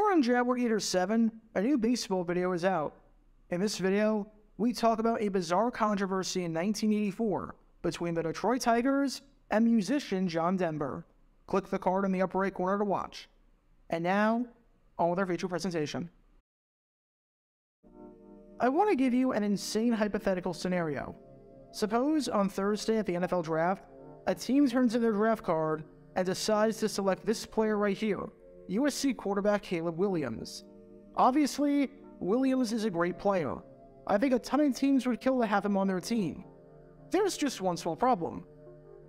Over on Jabber Eater 7, a new baseball video is out. In this video, we talk about a bizarre controversy in 1984 between the Detroit Tigers and musician John Denver. Click the card in the upper right corner to watch. And now, on with our feature presentation. I want to give you an insane hypothetical scenario. Suppose on Thursday at the NFL Draft, a team turns in their draft card and decides to select this player right here, USC quarterback Caleb Williams. Obviously, Williams is a great player. I think a ton of teams would kill to have him on their team. There's just one small problem.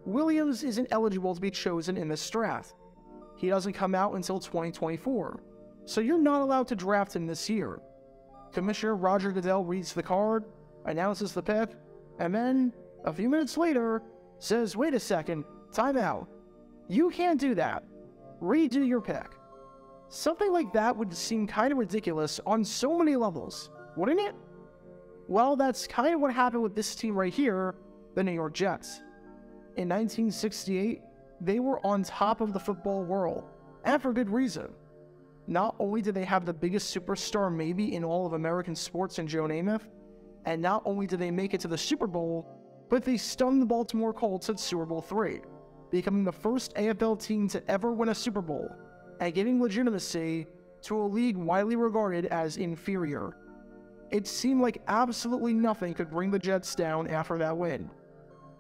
Williams isn't eligible to be chosen in this draft. He doesn't come out until 2024, so you're not allowed to draft him this year. Commissioner Roger Goodell reads the card, announces the pick, and then, a few minutes later, says, wait a second, time out. You can't do that. Redo your pick. Something like that would seem kind of ridiculous on so many levels, wouldn't it? Well, that's kind of what happened with this team right here, the New York Jets. In 1968, they were on top of the football world, and for good reason. Not only did they have the biggest superstar maybe in all of American sports in Joe Namath, and not only did they make it to the Super Bowl, but they stunned the Baltimore Colts at Super Bowl III, becoming the first AFL team to ever win a Super Bowl, and giving legitimacy to a league widely regarded as inferior. It seemed like absolutely nothing could bring the Jets down after that win.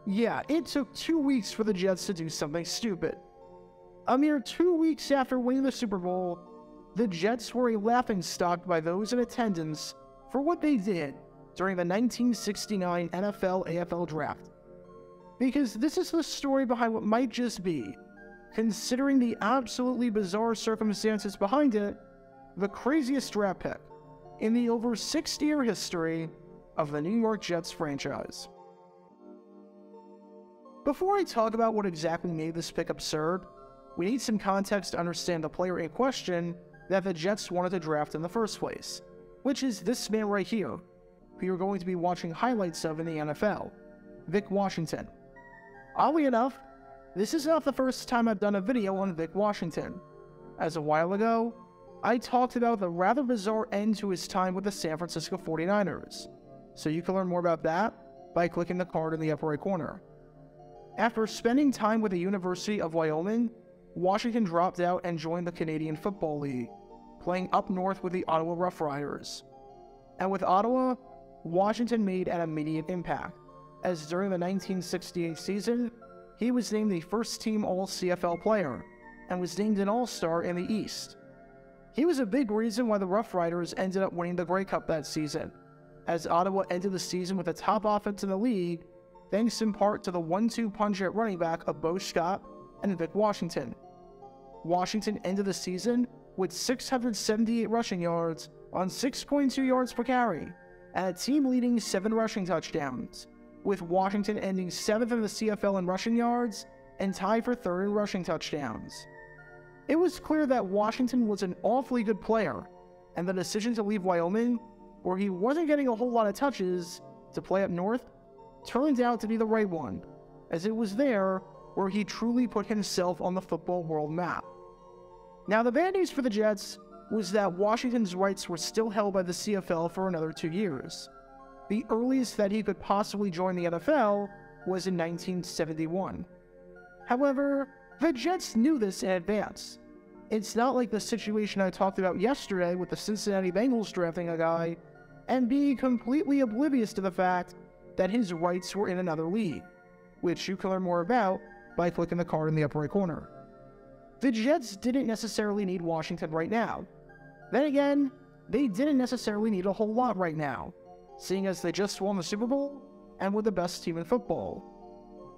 Yeah, it took 2 weeks for the Jets to do something stupid. A mere 2 weeks after winning the Super Bowl, the Jets were a laughingstock by those in attendance for what they did during the 1969 NFL-AFL Draft. Because this is the story behind what might just be, considering the absolutely bizarre circumstances behind it, the craziest draft pick in the over 60-year history of the New York Jets franchise. Before I talk about what exactly made this pick absurd, we need some context to understand the player in question that the Jets wanted to draft in the first place, which is this man right here, who you're going to be watching highlights of in the NFL, Vic Washington. Oddly enough, this is not the first time I've done a video on Vic Washington, as a while ago, I talked about the rather bizarre end to his time with the San Francisco 49ers, so you can learn more about that by clicking the card in the upper right corner. After spending time with the University of Wyoming, Washington dropped out and joined the Canadian Football League, playing up north with the Ottawa Rough Riders. And with Ottawa, Washington made an immediate impact, as during the 1968 season, he was named the first-team All-CFL player, and was named an All-Star in the East. He was a big reason why the Rough Riders ended up winning the Grey Cup that season, as Ottawa ended the season with the top offense in the league, thanks in part to the 1-2 punch at running back of Bo Scott and Vic Washington. Washington ended the season with 678 rushing yards on 6.2 yards per carry, and a team-leading 7 rushing touchdowns, with Washington ending 7th in the CFL in rushing yards and tied for 3rd in rushing touchdowns. It was clear that Washington was an awfully good player, and the decision to leave Wyoming, where he wasn't getting a whole lot of touches, to play up north, turned out to be the right one, as it was there where he truly put himself on the football world map. Now the bad news for the Jets was that Washington's rights were still held by the CFL for another 2 years. The earliest that he could possibly join the NFL was in 1971. However, the Jets knew this in advance. It's not like the situation I talked about yesterday with the Cincinnati Bengals drafting a guy and being completely oblivious to the fact that his rights were in another league, which you can learn more about by clicking the card in the upper right corner. The Jets didn't necessarily need Washington right now. Then again, they didn't necessarily need a whole lot right now, seeing as they just won the Super Bowl and were the best team in football.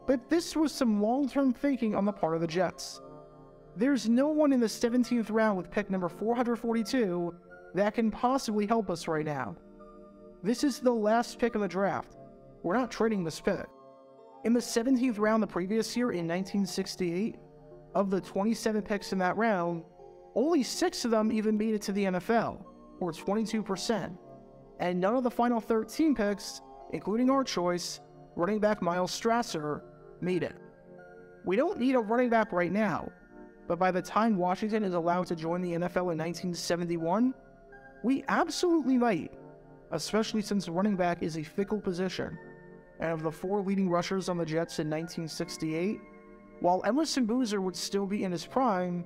But this was some long-term thinking on the part of the Jets. There's no one in the 17th round with pick number 442 that can possibly help us right now. This is the last pick of the draft. We're not trading this pick. In the 17th round the previous year in 1968, of the 27 picks in that round, only 6 of them even made it to the NFL, or 22%, and none of the final 13 picks, including our choice, running back Miles Strasser, made it. We don't need a running back right now, But by the time Washington is allowed to join the NFL in 1971, we absolutely might, especially since running back is a fickle position. And of the four leading rushers on the Jets in 1968, while Emerson Boozer would still be in his prime,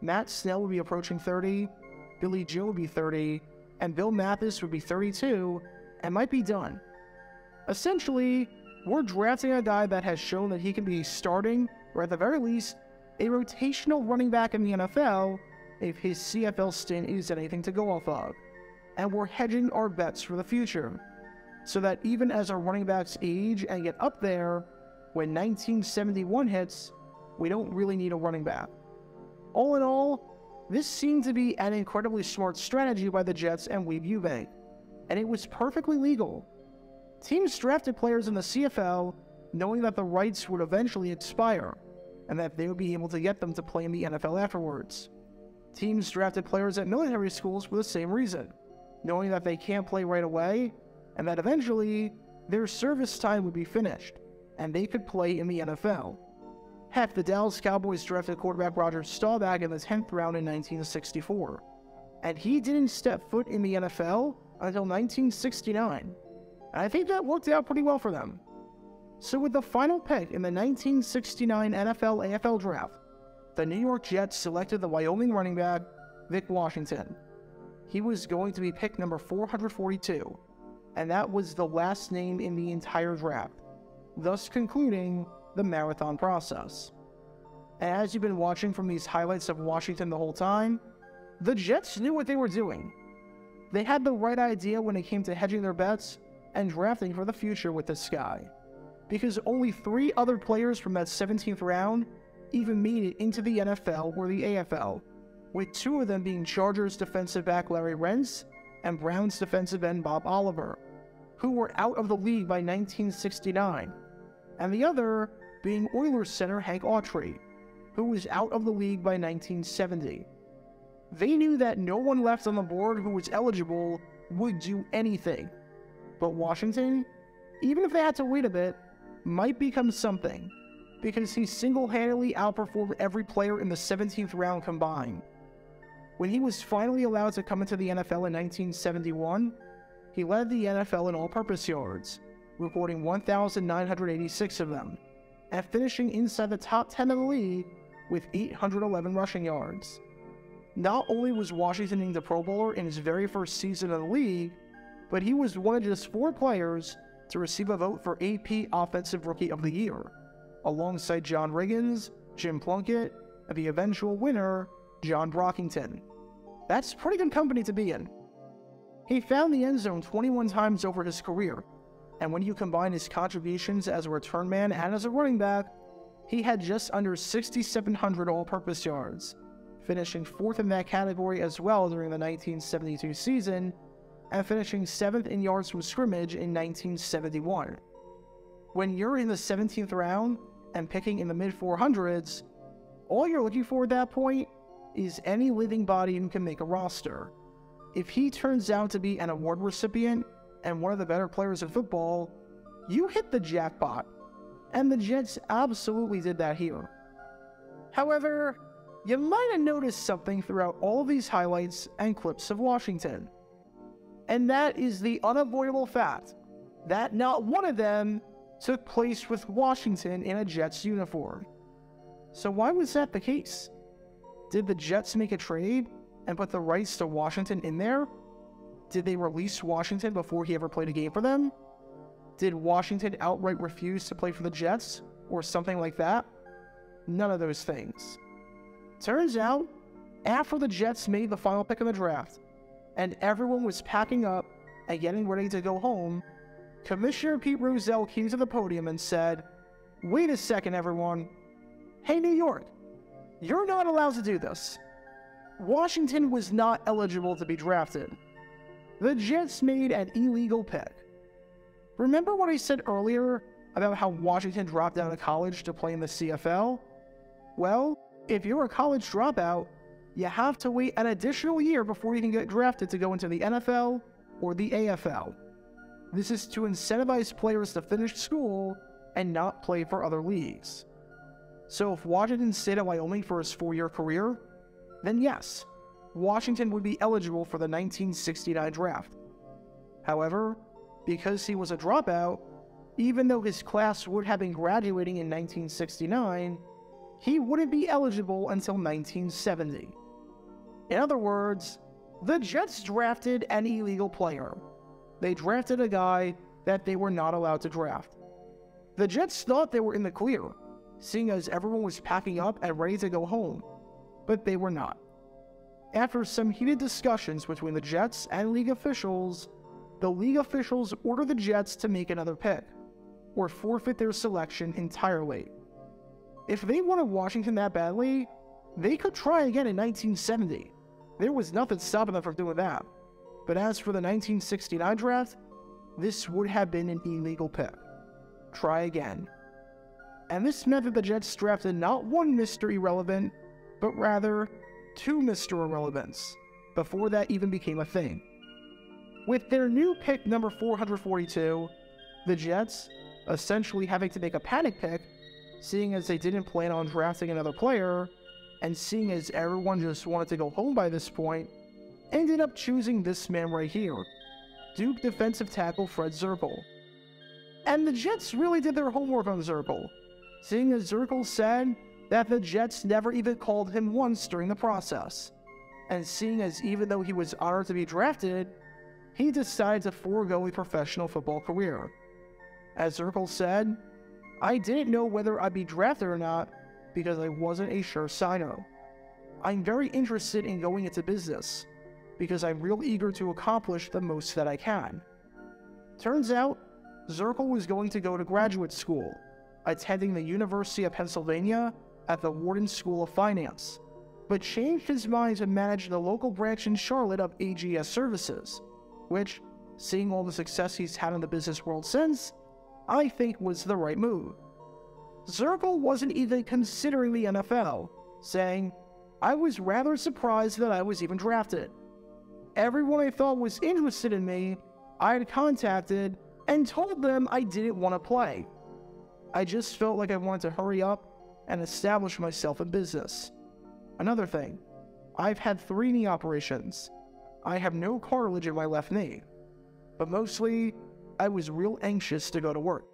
Matt Snell would be approaching 30, Billy Joe would be 30, and Bill Mathis would be 32, and might be done. Essentially, we're drafting a guy that has shown that he can be starting, or at the very least, a rotational running back in the NFL if his CFL stint is anything to go off of. And we're hedging our bets for the future, so that even as our running backs age and get up there, when 1971 hits, we don't really need a running back. All in all, this seemed to be an incredibly smart strategy by the Jets and Weeb Ewbank, and it was perfectly legal. Teams drafted players in the CFL knowing that the rights would eventually expire, and that they would be able to get them to play in the NFL afterwards. Teams drafted players at military schools for the same reason, knowing that they can't play right away, and that eventually their service time would be finished, and they could play in the NFL. Heck, the Dallas Cowboys drafted quarterback Roger Staubach in the 10th round in 1964, and he didn't step foot in the NFL until 1969, and I think that worked out pretty well for them. So with the final pick in the 1969 NFL-AFL draft, the New York Jets selected the Wyoming running back, Vic Washington. He was going to be pick number 442, and that was the last name in the entire draft, thus concluding the marathon process. And as you've been watching from these highlights of Washington the whole time, the Jets knew what they were doing. They had the right idea when it came to hedging their bets and drafting for the future with this guy, because only three other players from that 17th round even made it into the NFL or the AFL, with two of them being Chargers defensive back Larry Rentz and Browns defensive end Bob Oliver, who were out of the league by 1969, and the other being Oilers center Hank Autry, who was out of the league by 1970. They knew that no one left on the board who was eligible would do anything, but Washington, even if they had to wait a bit, might become something, because he single-handedly outperformed every player in the 17th round combined. When he was finally allowed to come into the NFL in 1971, he led the NFL in all-purpose yards, recording 1,986 of them, and finishing inside the top 10 of the league with 811 rushing yards. Not only was Washington named the Pro Bowler in his very first season of the league, but he was one of just four players to receive a vote for AP Offensive Rookie of the Year, alongside John Riggins, Jim Plunkett, and the eventual winner, John Brockington. That's pretty good company to be in. He found the end zone 21 times over his career, and when you combine his contributions as a return man and as a running back, he had just under 6,700 all-purpose yards, finishing 4th in that category as well during the 1972 season, and finishing 7th in yards from scrimmage in 1971. When you're in the 17th round and picking in the mid-400s, all you're looking for at that point is any living body who can make a roster. If he turns out to be an award recipient and one of the better players in football, you hit the jackpot, and the Jets absolutely did that here. However, you might have noticed something throughout all these highlights and clips of Washington, and that is the unavoidable fact that not one of them took place with Washington in a Jets uniform. So why was that the case? Did the Jets make a trade and put the rights to Washington in there? Did they release Washington before he ever played a game for them? Did Washington outright refuse to play for the Jets or something like that? None of those things. Turns out, after the Jets made the final pick in the draft, and everyone was packing up and getting ready to go home, Commissioner Pete Rozelle came to the podium and said, "Wait a second, everyone. Hey, New York, you're not allowed to do this." Washington was not eligible to be drafted. The Jets made an illegal pick. Remember what I said earlier about how Washington dropped out of college to play in the CFL? Well, if you're a college dropout, you have to wait an additional year before you can get drafted to go into the NFL or the AFL. This is to incentivize players to finish school and not play for other leagues. So if Washington stayed at Wyoming for his four-year career, then yes, Washington would be eligible for the 1969 draft. However, because he was a dropout, even though his class would have been graduating in 1969, he wouldn't be eligible until 1970. In other words, the Jets drafted an illegal player. They drafted a guy that they were not allowed to draft. The Jets thought they were in the clear, seeing as everyone was packing up and ready to go home, but they were not. After some heated discussions between the Jets and league officials, the league officials ordered the Jets to make another pick, or forfeit their selection entirely. If they wanted Washington that badly, they could try again in 1970. There was nothing stopping them from doing that. But as for the 1969 draft, this would have been an illegal pick. Try again. And this meant that the Jets drafted not one Mr. Irrelevant, but rather two Mr. Irrelevants, before that even became a thing. With their new pick number 442, the Jets, essentially having to make a panic pick, seeing as they didn't plan on drafting another player, and seeing as everyone just wanted to go home by this point, ended up choosing this man right here, Duke defensive tackle Fred Zirkle. And the Jets really did their homework on Zirkle, seeing as Zirkle said that the Jets never even called him once during the process. And seeing as even though he was honored to be drafted, he decided to forego a professional football career. As Zirkle said, "I didn't know whether I'd be drafted or not because I wasn't a sure signer. I'm very interested in going into business because I'm real eager to accomplish the most that I can." Turns out, Zirkle was going to go to graduate school, attending the University of Pennsylvania at the Wharton School of Finance, but changed his mind to manage the local branch in Charlotte of AGS Services, which, seeing all the success he's had in the business world since, I think was the right move. Zirkle wasn't even considering the NFL, saying, "I was rather surprised that I was even drafted. Everyone I thought was interested in me, I had contacted and told them I didn't want to play. I just felt like I wanted to hurry up and establish myself in business. Another thing, I've had 3 knee operations. I have no cartilage in my left knee, but mostly I was real anxious to go to work."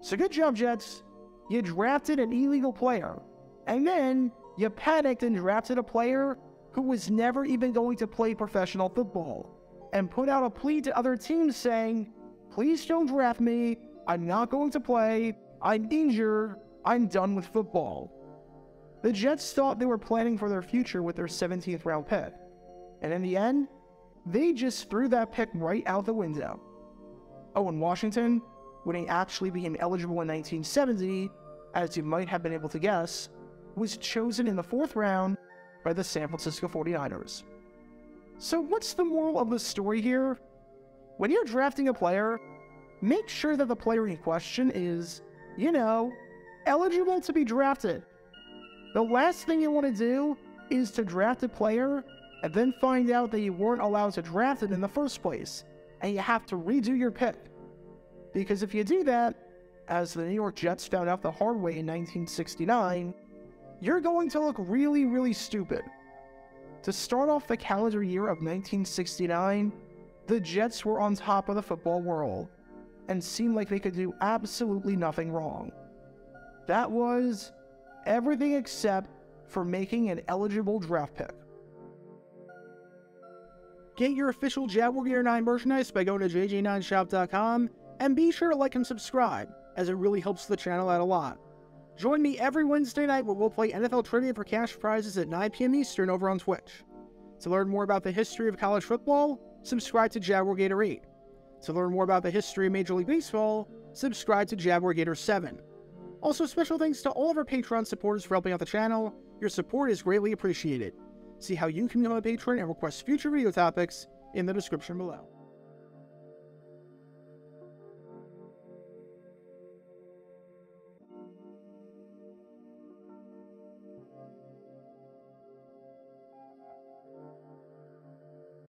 So good job, Jets. You drafted an illegal player, and then you panicked and drafted a player who was never even going to play professional football, and put out a plea to other teams saying, "Please don't draft me, I'm not going to play, I'm injured, I'm done with football." The Jets thought they were planning for their future with their 17th round pick, and in the end, they just threw that pick right out the window. Oh, and Washington, when he actually became eligible in 1970, as you might have been able to guess, was chosen in the 4th round by the San Francisco 49ers. So what's the moral of the story here? When you're drafting a player, make sure that the player in question is, eligible to be drafted. The last thing you want to do is to draft a player and then find out that you weren't allowed to draft it in the first place, and you have to redo your pick. Because if you do that, as the New York Jets found out the hard way in 1969, you're going to look really, really stupid. To start off the calendar year of 1969, the Jets were on top of the football world, and seemed like they could do absolutely nothing wrong. That was everything except for making an eligible draft pick. Get your official Jabber Eater 9 merchandise by going to jj9shop.com, and be sure to like and subscribe, as it really helps the channel out a lot. Join me every Wednesday night where we'll play NFL trivia for cash prizes at 9 p.m. Eastern over on Twitch. To learn more about the history of college football, subscribe to Jabber Eater 8. To learn more about the history of Major League Baseball, subscribe to Jabber Eater 7. Also, special thanks to all of our Patreon supporters for helping out the channel. Your support is greatly appreciated. See how you can become a patron and request future video topics in the description below.